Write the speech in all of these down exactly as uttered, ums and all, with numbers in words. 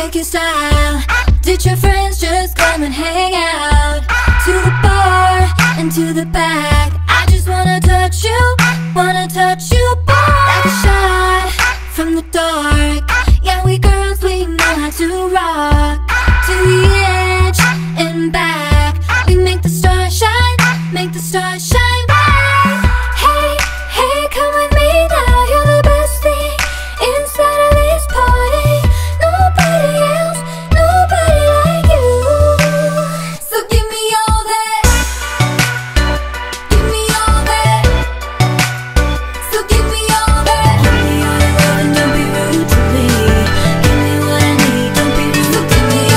shaking style. Did your friends just come and hang out? To the bar and to the back. I just wanna touch you, wanna touch you back. Like a shot from the dark. Yeah, we girls, we know how to rock. To the edge and back. We make the stars shine, make the stars shine bright. Hey, hey, come with me now. You're the best thing inside of this party. Nobody else, nobody like you. So give me all that. Give me all that. So give me all that. Give me all I love and don't be rude to me. Give me what I need, don't be rude to me.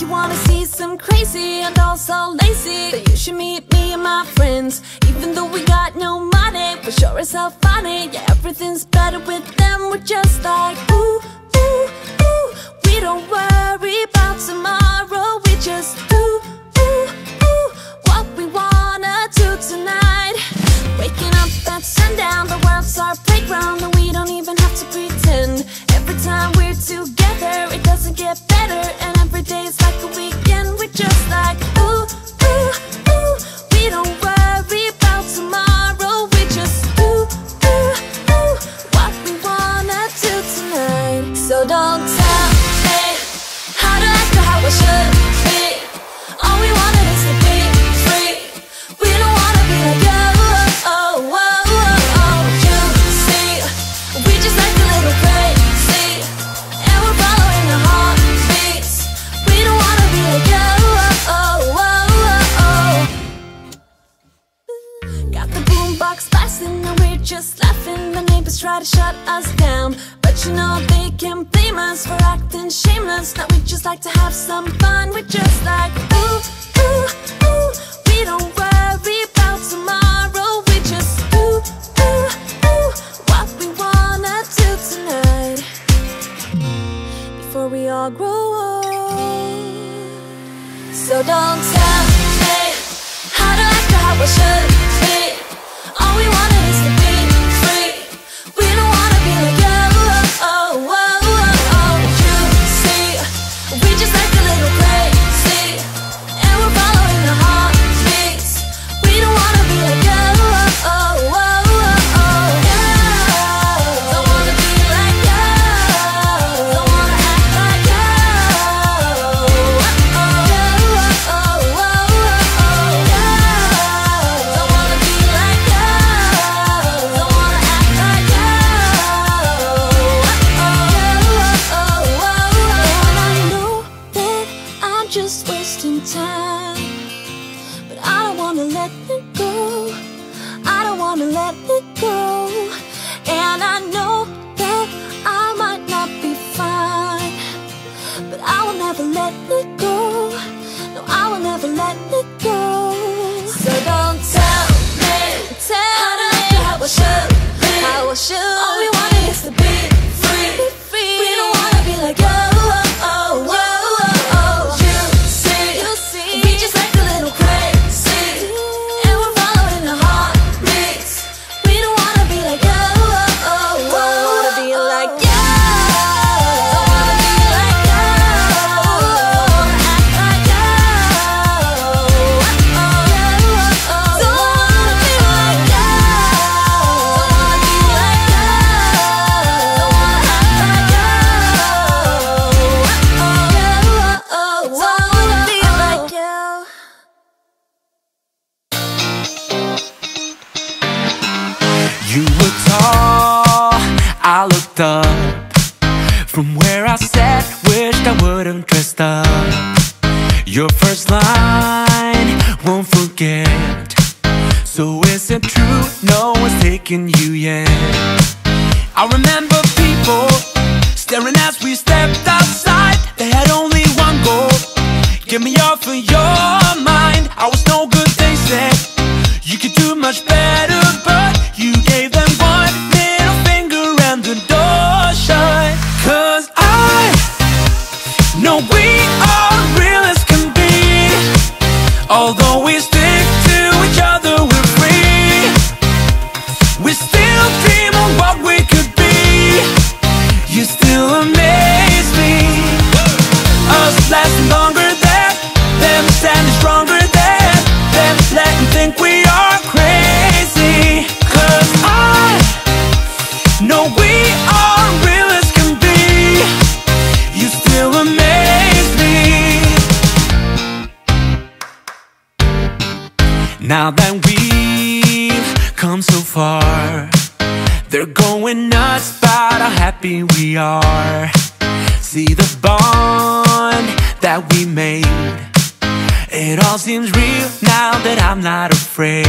You wanna see some crazy and also lazy, then you should meet me and my friends. Even though we got no money, we sure as hell funny. Yeah, everything's better with them. We're just like ooh, ooh, ooh. We don't worry about tomorrow. We just ooh, ooh, ooh. What we wanna do tonight. Waking up at sundown, the world's our playground, and we don't even have to pretend. Every time we're together, it doesn't get better, and every day's like a weekend. We're just like ooh, ooh, ooh. We don't worry about tomorrow. We just ooh, ooh, ooh. What we wanna do tonight. So don't tell me how to act or how I should be. All we wanted is to be free. We don't wanna be like you. Oh, oh, oh, oh, oh. You see, we just like a little crazy, and we're following our heartbeats. We don't wanna be like you. Oh, oh, oh, oh, oh. Got the boombox blasting, and we're just laughing. The neighbors try to shut us down, but you know they can't blame us for acting shameless. Now we just like to have some fun. We're just like ooh, ooh, ooh. We don't worry about tomorrow. We just ooh, ooh, ooh. What we wanna do tonight, before we all grow old. So don't tell me how to act or how I should be. All we wanted is to be free. We don't wanna be like you. Oh, oh, oh, oh. You see, we just like a little crazy, and we're following our heartbeats. We don't wanna be like you. Oh, oh, oh, oh, oh. You don't wanna be like you. Don't wanna act like you. Oh, oh, oh, oh, oh, oh, oh. You don't wanna be like you. Don't wanna act like you. Oh, oh, oh, oh, oh. And I know that I'm just wasting time, but I don't wanna let it go. I don't wanna let it go. And I know that I might not be fine, but I will never let it go. No, I will never let it go. So don't tell me, tell how to act or how I should be. How I should. All we wanted is to be free. We don't wanna be like you. Oh, oh, oh, oh, oh. You see, you see, we just like a little crazy, and we're following our heartbeats. We don't wanna be like you. Oh, oh, oh, don't wanna be like you. Don't wanna be like you. Don't wanna act like you. Oh, oh, oh, oh. Don't wanna be like you. Don't wanna be like you. Don't wanna act like you. Oh, oh, oh, oh. Don't wanna be like you. You were tall, I looked up from where I sat. Wished I wouldn't dressed up. Your first line won't forget. So is it true? No one's taking you yet. I remember people staring as we stepped outside. They had only one goal: get me off of your mind. I was no good, they said. You could do much better, but you gave them one middle finger and the door shut. Cause I know we are real as can be. Although we stick to each other, we're free. We still dream of what we could be. You still amaze me. Us lasting longer than them, standing stronger than them, letting think we are crazy. Cause I know we are real as can be. You still amaze me. Now that we've come so far, they're going nuts about how happy we are. See the bond that we made. It all seems real now that I'm not afraid.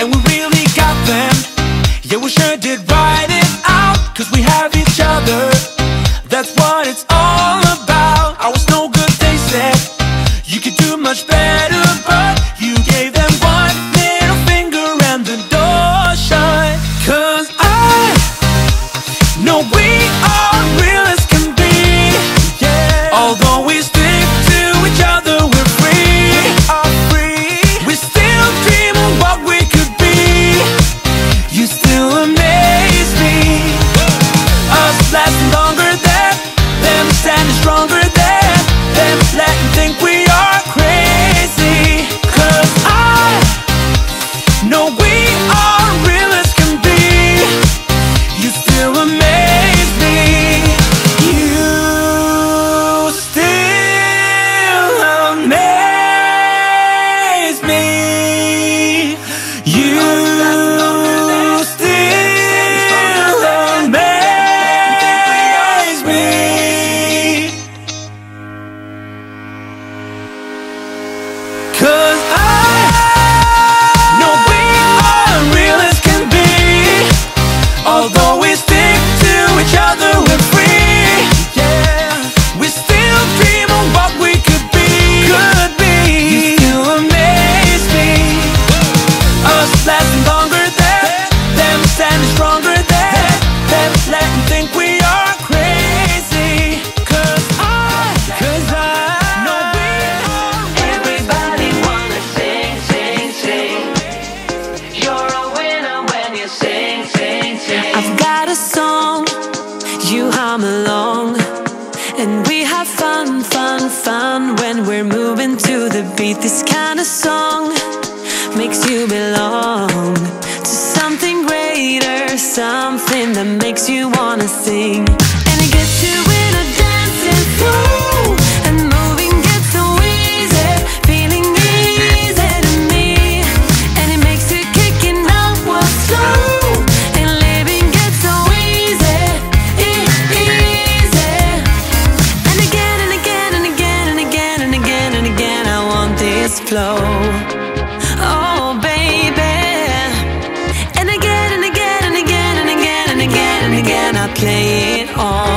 And we really got them. Yeah, we sure did ride it out. Cause we have each other. That's what it's all about. I was no good, they could do much better, but you gave them one middle finger and the door shut. Cause I know we are real as can be, yeah. Although we stick to each other, we're free. We are free. We still dream of what we could be. You still amaze me. Us lasting longer than them, standing stronger than them, letting think we are crazy. Cause I know we are real as can be. You still amaze me. You still amaze me. You still amaze me. Cause I know we are real as can be. Although we stick to each other, we're free. Yeah, we still dream of what we could be. Could be. You still amaze me. Us lasting longer than them, standing stronger than them, letting think we are crazy. Cause I, cause I. I've got a song, you hum along, and we have fun, fun, fun when we're moving to the beat. This kind of song makes you belong to something greater, something that makes you wanna sing. And it gets you in a dancing flow, and moving gets so easy, feeling easy to me. And it makes you kicking out what's slow. Flow, oh baby. And again and again and again and again and again and again I play it on. Yeah.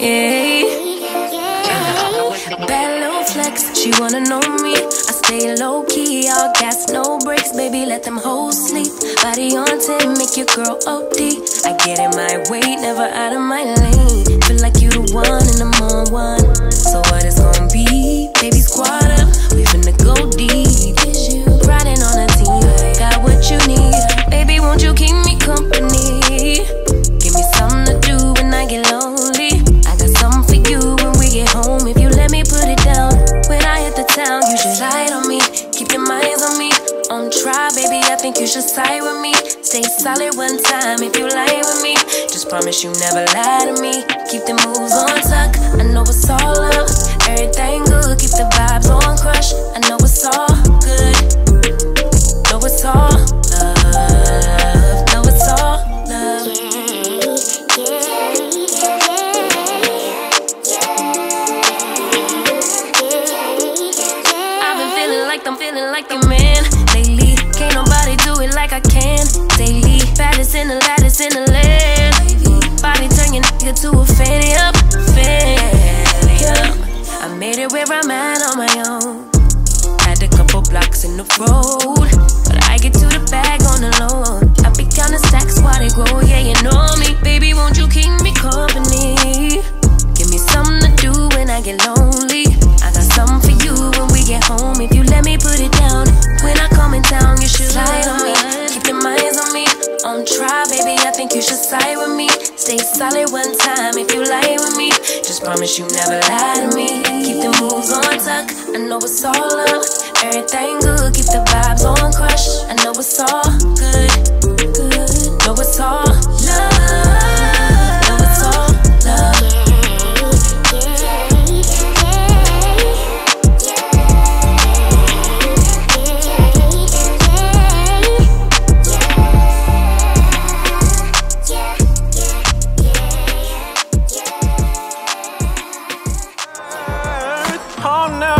yeah. Bad little flex, she wanna know me. I stay low key, all gas, no brakes. Baby, let them hoes sleep. Body on ten, make your girl O D. I get in my way, never out of my lane. Feel like you the one and I'm on one. So what it's gonna be? Baby, squad up, we finna go deep. Riding on a team, got what you need. Baby, won't you keep me company? Give me something to do when I get lonely. I got something for you when we get home. If you let me put it down, when I hit the town, you should slide on me. Keep your minds on me, on try, baby. I think you should side with me. Stay solid one time if you lie with me. Just promise you never lie to me. Keep the moves on tuck. I know it's all up, everything good. Keep the vibes on crush. I know it's all good. Know it's all love. Know it's all love. I've been feeling like I'm feeling like the man lately. Can't nobody do it like I can daily. Baddest in the lattice in the land. Body turn your nigga to a fanny up, fanny up. I made it where I'm at on my own. Had a couple blocks in the road, but I get to the bag on the low. I be counting stacks while they grow, yeah, you know me. Baby, won't you keep me company? Give me something to do when I get lonely. I got something for you when we get home. If you let me put it down, when I come in town, you should slide on me. Keep your minds on me, on try, baby. I think you should side with me. Stay solid one time if you lie with me. Just promise you never lie to me. Keep the moves on tuck. I know it's all up, everything good. Keep the vibes on crush. I know it's all good. Good. Know it's all love. Know it's all love. Oh no!